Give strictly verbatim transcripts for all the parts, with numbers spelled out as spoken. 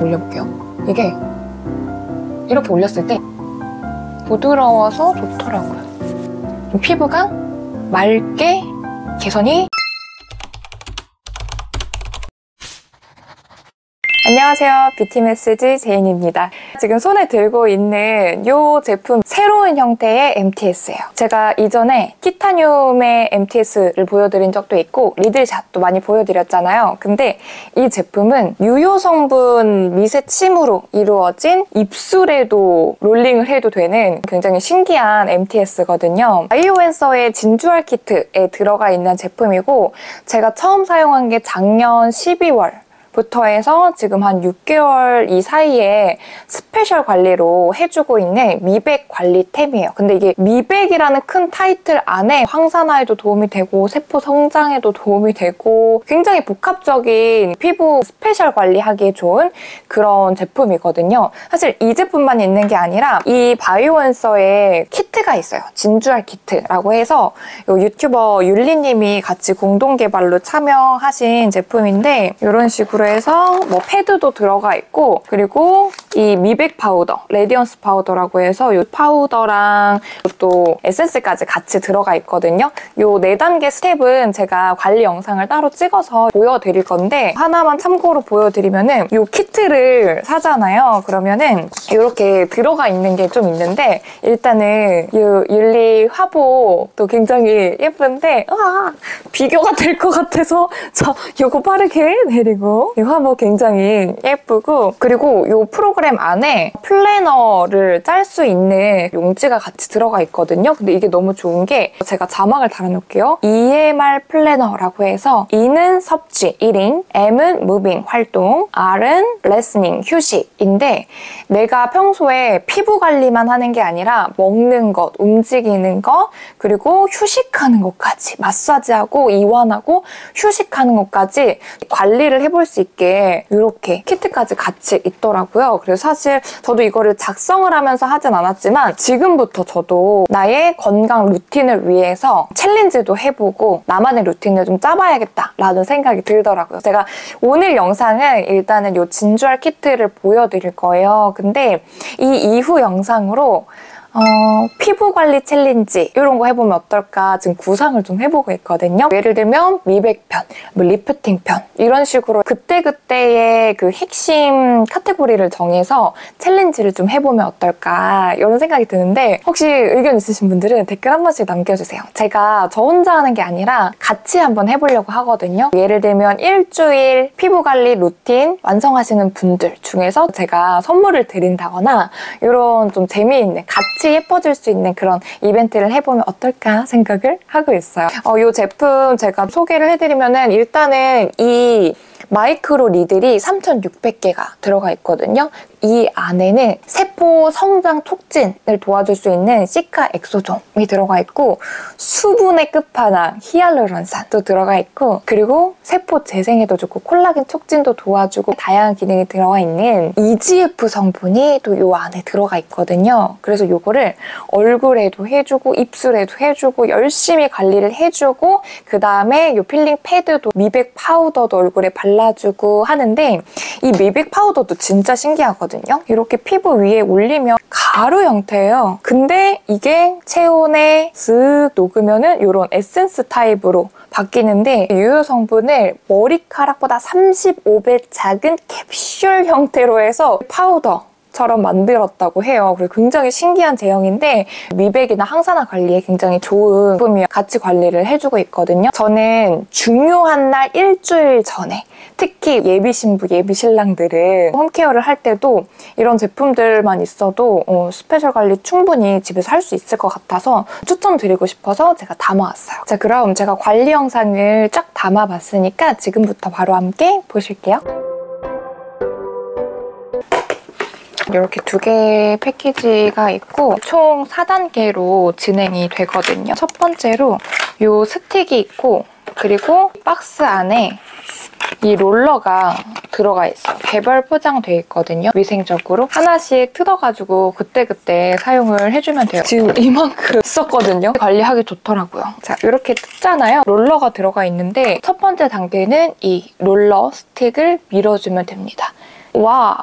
올려볼게요. 이게 이렇게 올렸을 때 부드러워서 좋더라고요. 좀 피부가 맑게 개선이. 안녕하세요. 뷰티메시지 제인입니다. 지금 손에 들고 있는 이 제품 새로운 형태의 엠티에스예요. 제가 이전에 티타늄의 엠티에스를 보여드린 적도 있고 리들샷도 많이 보여드렸잖아요. 근데 이 제품은 유효 성분 미세 침으로 이루어진 입술에도 롤링을 해도 되는 굉장히 신기한 엠티에스거든요. 바이오앤서의 진주알 키트에 들어가 있는 제품이고 제가 처음 사용한 게 작년 십이월 부터 해서 지금 한 육 개월 이 사이에 스페셜 관리로 해주고 있는 미백 관리템이에요. 근데 이게 미백이라는 큰 타이틀 안에 항산화에도 도움이 되고 세포 성장에도 도움이 되고 굉장히 복합적인 피부 스페셜 관리하기에 좋은 그런 제품이거든요. 사실 이 제품만 있는 게 아니라 이 바이오앤서의 키트가 있어요. 진주알 키트라고 해서 유튜버 윤리님이 같이 공동 개발로 참여하신 제품인데 이런 식으로 해서 뭐 패드도 들어가 있고 그리고 이 미백 파우더, 레디언스 파우더라고 해서 이 파우더랑 또 에센스까지 같이 들어가 있거든요. 이 네 단계 스텝은 제가 관리 영상을 따로 찍어서 보여드릴 건데 하나만 참고로 보여드리면은 이 키트를 사잖아요. 그러면은 이렇게 들어가 있는 게 좀 있는데 일단은 이 윤리 화보도 굉장히 예쁜데 으아, 비교가 될 것 같아서 저 이거 빠르게 내리고 이 화보 굉장히 예쁘고 그리고 이 프로그램 안에 플래너를 짤 수 있는 용지가 같이 들어가 있거든요. 근데 이게 너무 좋은 게 제가 자막을 달아놓을게요. 이엠알 플래너라고 해서 E는 섭취, 일인, M은 무빙, 활동, R은 레스닝, 휴식인데 내가 평소에 피부 관리만 하는 게 아니라 먹는 것, 움직이는 것, 그리고 휴식하는 것까지 마사지하고 이완하고 휴식하는 것까지 관리를 해볼 수 있게 이렇게 키트까지 같이 있더라고요. 그래서 사실 저도 이거를 작성을 하면서 하진 않았지만 지금부터 저도 나의 건강 루틴을 위해서 챌린지도 해보고 나만의 루틴을 좀 짜봐야겠다라는 생각이 들더라고요. 제가 오늘 영상은 일단은 이 진주알 키트를 보여드릴 거예요. 근데 이 이후 영상으로 어, 피부 관리 챌린지 이런 거 해보면 어떨까 지금 구상을 좀 해보고 있거든요. 예를 들면 미백편, 뭐 리프팅편 이런 식으로 그때그때의 그 핵심 카테고리를 정해서 챌린지를 좀 해보면 어떨까 이런 생각이 드는데 혹시 의견 있으신 분들은 댓글 한 번씩 남겨주세요. 제가 저 혼자 하는 게 아니라 같이 한번 해보려고 하거든요. 예를 들면 일주일 피부 관리 루틴 완성하시는 분들 중에서 제가 선물을 드린다거나 이런 좀 재미있는 같이 예뻐질 수 있는 그런 이벤트를 해보면 어떨까 생각을 하고 있어요. 어, 이 제품 제가 소개를 해드리면은 일단은 이 마이크로 리들이 삼천육백 개가 들어가 있거든요. 이 안에는 세포 성장 촉진을 도와줄 수 있는 시카 엑소존이 들어가 있고 수분의 끝판왕 히알루론산도 들어가 있고 그리고 세포 재생에도 좋고 콜라겐 촉진도 도와주고 다양한 기능이 들어가 있는 이지에프 성분이 또 이 안에 들어가 있거든요. 그래서 이거를 얼굴에도 해주고 입술에도 해주고 열심히 관리를 해주고 그 다음에 이 필링 패드도 미백 파우더도 얼굴에 발라주고 하는데 이 미백 파우더도 진짜 신기하거든요. 이렇게 피부 위에 올리면 가루 형태예요. 근데 이게 체온에 쓱 녹으면은 이런 에센스 타입으로 바뀌는데 유효 성분을 머리카락보다 삼십오 배 작은 캡슐 형태로 해서 파우더 처럼 만들었다고 해요. 그리고 굉장히 신기한 제형인데 미백이나 항산화 관리에 굉장히 좋은 제품이 같이 관리를 해주고 있거든요. 저는 중요한 날 일주일 전에 특히 예비 신부, 예비 신랑들은 홈케어를 할 때도 이런 제품들만 있어도 어, 스페셜 관리 충분히 집에서 할 수 있을 것 같아서 추천드리고 싶어서 제가 담아왔어요. 자, 그럼 제가 관리 영상을 쫙 담아봤으니까 지금부터 바로 함께 보실게요. 이렇게 두 개의 패키지가 있고 총 사 단계로 진행이 되거든요. 첫 번째로 이 스틱이 있고 그리고 박스 안에 이 롤러가 들어가 있어요. 개별 포장돼 있거든요. 위생적으로 하나씩 뜯어가지고 그때그때 사용을 해주면 돼요. 지금 이만큼 썼거든요. 관리하기 좋더라고요. 자, 이렇게 뜯잖아요. 롤러가 들어가 있는데 첫 번째 단계는 이 롤러 스틱을 밀어주면 됩니다. 와우!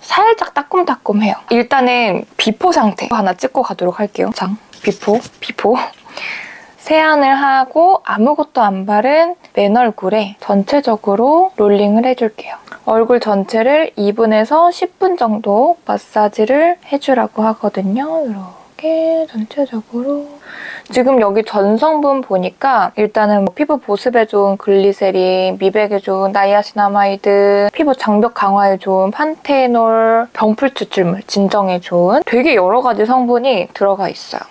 살짝 따끔따끔해요. 일단은 비포 상태 하나 찍고 가도록 할게요. 자, 비포, 비포. 세안을 하고 아무것도 안 바른 맨 얼굴에 전체적으로 롤링을 해줄게요. 얼굴 전체를 이 분에서 십 분 정도 마사지를 해주라고 하거든요. 이렇게 전체적으로. 지금 여기 전성분 보니까 일단은 뭐 피부 보습에 좋은 글리세린, 미백에 좋은 나이아신아마이드, 피부 장벽 강화에 좋은 판테놀, 병풀 추출물, 진정에 좋은 되게 여러 가지 성분이 들어가 있어요.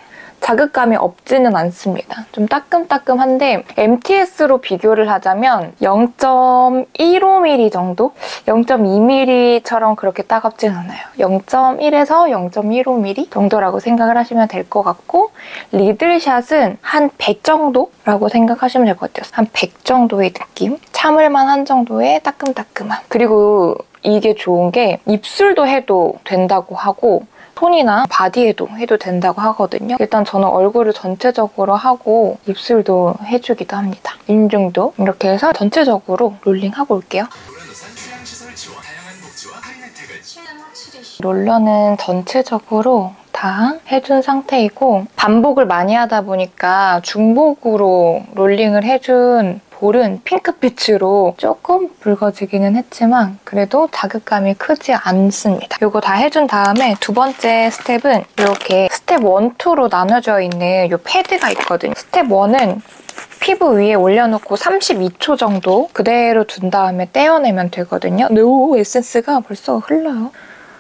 자극감이 없지는 않습니다. 좀 따끔따끔한데 엠티에스로 비교를 하자면 영 점 일오 밀리미터 정도? 영 점 이 밀리미터처럼 그렇게 따갑진 않아요. 영 점 일에서 영 점 일오 밀리미터 정도라고 생각을 하시면 될 것 같고 리들샷은 한 백 정도라고 생각하시면 될 것 같아요. 한 백 정도의 느낌? 참을만 한 정도의 따끔따끔함. 그리고 이게 좋은 게 입술도 해도 된다고 하고 손이나 바디에도 해도 된다고 하거든요. 일단 저는 얼굴을 전체적으로 하고 입술도 해주기도 합니다. 인중도 이렇게 해서 전체적으로 롤링하고 올게요. 롤러는 전체적으로 다 해준 상태이고 반복을 많이 하다 보니까 중복으로 롤링을 해준 볼은 핑크빛으로 조금 붉어지기는 했지만 그래도 자극감이 크지 않습니다. 이거 다 해준 다음에 두 번째 스텝은 이렇게 스텝 일, 이로 나눠져 있는 이 패드가 있거든요. 스텝 일은 피부 위에 올려놓고 삼십이 초 정도 그대로 둔 다음에 떼어내면 되거든요. 오, 에센스가 벌써 흘러요.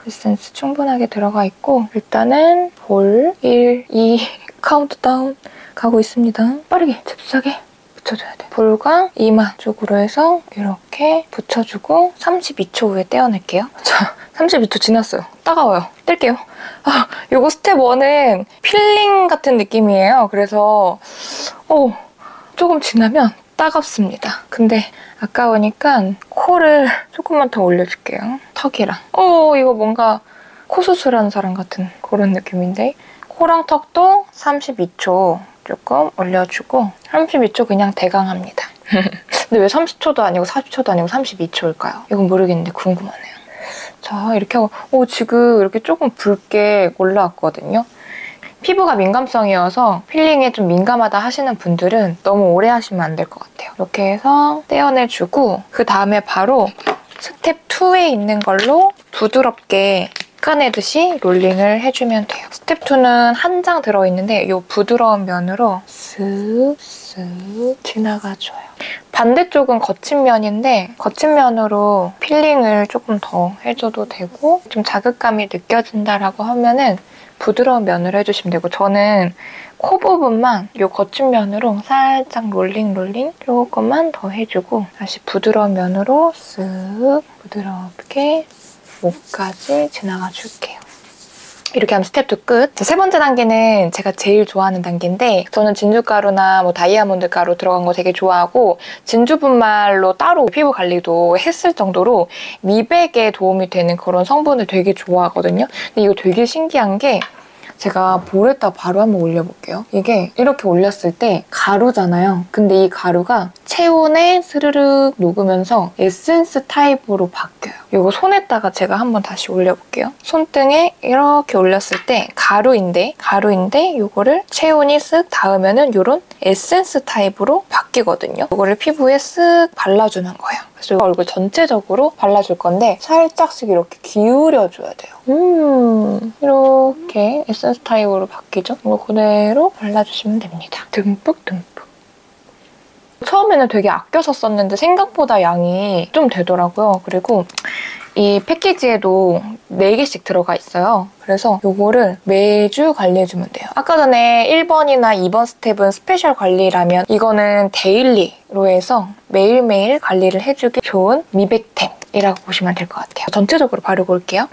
에센스 충분하게 들어가 있고 일단은 볼 일, 이 카운트다운 가고 있습니다. 빠르게 잽싸게 붙여줘야 돼. 볼과 이마 쪽으로 해서 이렇게 붙여주고 삼십이 초 후에 떼어낼게요. 자, 삼십이 초 지났어요. 따가워요. 뗄게요. 아, 요거 스텝 일은 필링 같은 느낌이에요. 그래서 어, 조금 지나면 따갑습니다. 근데 아까우니까 코를 조금만 더 올려줄게요. 턱이랑. 어, 이거 뭔가 코 수술하는 사람 같은 그런 느낌인데 코랑 턱도 삼십이 초 조금 올려주고 삼십이 초 그냥 대강합니다. 근데 왜 삼십 초도 아니고 사십 초도 아니고 삼십이 초일까요? 이건 모르겠는데 궁금하네요. 자, 이렇게 하고 오, 지금 이렇게 조금 붉게 올라왔거든요. 피부가 민감성이어서 필링에 좀 민감하다 하시는 분들은 너무 오래 하시면 안 될 것 같아요. 이렇게 해서 떼어내주고 그 다음에 바로 스텝 이에 있는 걸로 부드럽게 깎아내듯이 롤링을 해주면 돼요. 스텝 이는 한 장 들어있는데 이 부드러운 면으로 쓱쓱 지나가줘요. 반대쪽은 거친 면인데 거친 면으로 필링을 조금 더 해줘도 되고 좀 자극감이 느껴진다라고 하면은 부드러운 면으로 해주시면 되고 저는 코 부분만 이 거친 면으로 살짝 롤링 롤링 조금만 더 해주고 다시 부드러운 면으로 쓱 부드럽게 목까지 지나가 줄게요. 이렇게 하면 스텝 이 끝. 자, 세 번째 단계는 제가 제일 좋아하는 단계인데 저는 진주가루나 뭐 다이아몬드 가루 들어간 거 되게 좋아하고 진주 분말로 따로 피부 관리도 했을 정도로 미백에 도움이 되는 그런 성분을 되게 좋아하거든요. 근데 이거 되게 신기한 게 제가 볼에다 바로 한번 올려볼게요. 이게 이렇게 올렸을 때 가루잖아요. 근데 이 가루가 체온에 스르륵 녹으면서 에센스 타입으로 바뀌어요. 이거 손에다가 제가 한번 다시 올려볼게요. 손등에 이렇게 올렸을 때 가루인데 가루인데 이거를 체온이 쓱 닿으면은 이런 에센스 타입으로 바뀌거든요. 이거를 피부에 쓱 발라주는 거예요. 그래서 얼굴 전체적으로 발라줄 건데 살짝씩 이렇게 기울여줘야 돼요. 음, 이렇게 에센스 타입으로 바뀌죠? 이거 그대로 발라주시면 됩니다. 듬뿍 듬뿍. 처음에는 되게 아껴서 썼는데 생각보다 양이 좀 되더라고요. 그리고 이 패키지에도 네 개씩 들어가 있어요. 그래서 요거를 매주 관리해주면 돼요. 아까 전에 일 번이나 이 번 스텝은 스페셜 관리라면 이거는 데일리로 해서 매일매일 관리를 해주기 좋은 미백템이라고 보시면 될 것 같아요. 전체적으로 바르고 올게요.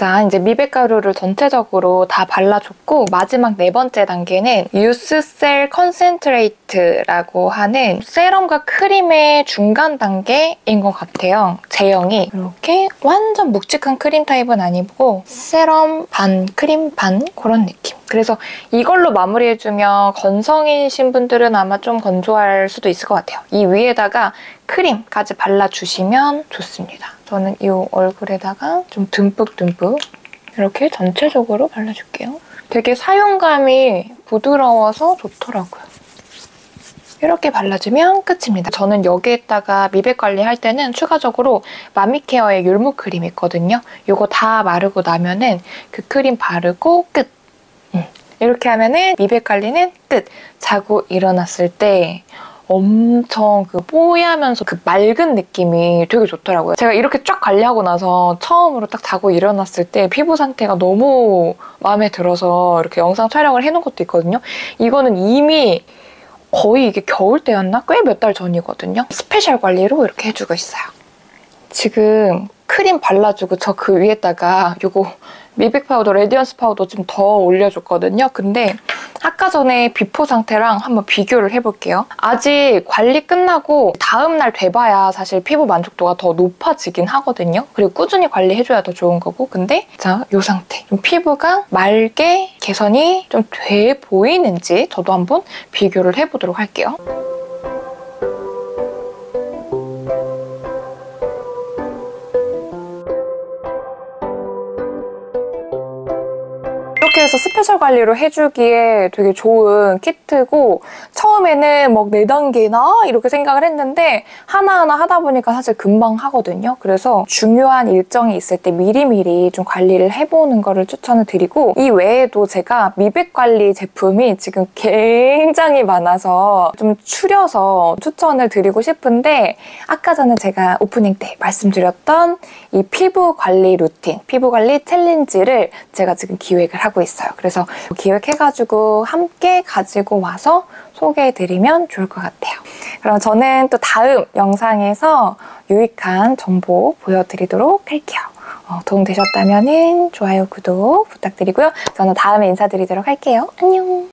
자, 이제 미백 가루를 전체적으로 다 발라줬고 마지막 네 번째 단계는 유스셀 컨센트레이트라고 하는 세럼과 크림의 중간 단계인 것 같아요. 제형이 이렇게 완전 묵직한 크림 타입은 아니고 세럼 반, 크림 반 그런 느낌. 그래서 이걸로 마무리해주면 건성이신 분들은 아마 좀 건조할 수도 있을 것 같아요. 이 위에다가 크림까지 발라주시면 좋습니다. 저는 이 얼굴에다가 좀 듬뿍듬뿍 이렇게 전체적으로 발라줄게요. 되게 사용감이 부드러워서 좋더라고요. 이렇게 발라주면 끝입니다. 저는 여기에다가 미백 관리할 때는 추가적으로 마미케어의 율무 크림 있거든요. 이거 다 마르고 나면은 그 크림 바르고 끝! 이렇게 하면은 미백 관리는 끝! 자고 일어났을 때 엄청 그 뽀얘하면서 그 맑은 느낌이 되게 좋더라고요. 제가 이렇게 쫙 관리하고 나서 처음으로 딱 자고 일어났을 때 피부 상태가 너무 마음에 들어서 이렇게 영상 촬영을 해놓은 것도 있거든요. 이거는 이미 거의 이게 겨울 때였나? 꽤 몇 달 전이거든요. 스페셜 관리로 이렇게 해주고 있어요. 지금 크림 발라주고 저 그 위에다가 요거 미백 파우더, 레디언스 파우더 좀 더 올려줬거든요. 근데 아까 전에 비포 상태랑 한번 비교를 해볼게요. 아직 관리 끝나고 다음날 돼봐야 사실 피부 만족도가 더 높아지긴 하거든요. 그리고 꾸준히 관리해줘야 더 좋은 거고. 근데 자, 이 상태. 좀 피부가 맑게 개선이 좀 돼 보이는지 저도 한번 비교를 해보도록 할게요. 이렇게 해서 스페셜 관리로 해주기에 되게 좋은 키트고 처음에는 막 네 단계나 이렇게 생각을 했는데 하나하나 하다 보니까 사실 금방 하거든요. 그래서 중요한 일정이 있을 때 미리미리 좀 관리를 해보는 거를 추천을 드리고 이 외에도 제가 미백 관리 제품이 지금 굉장히 많아서 좀 추려서 추천을 드리고 싶은데 아까 전에 제가 오프닝 때 말씀드렸던 이 피부 관리 루틴, 피부 관리 챌린지를 제가 지금 기획을 하고 있어요. 그래서 기획해가지고 함께 가지고 와서 소개해드리면 좋을 것 같아요. 그럼 저는 또 다음 영상에서 유익한 정보 보여드리도록 할게요. 어, 도움 되셨다면 좋아요, 구독 부탁드리고요. 저는 다음에 인사드리도록 할게요. 안녕!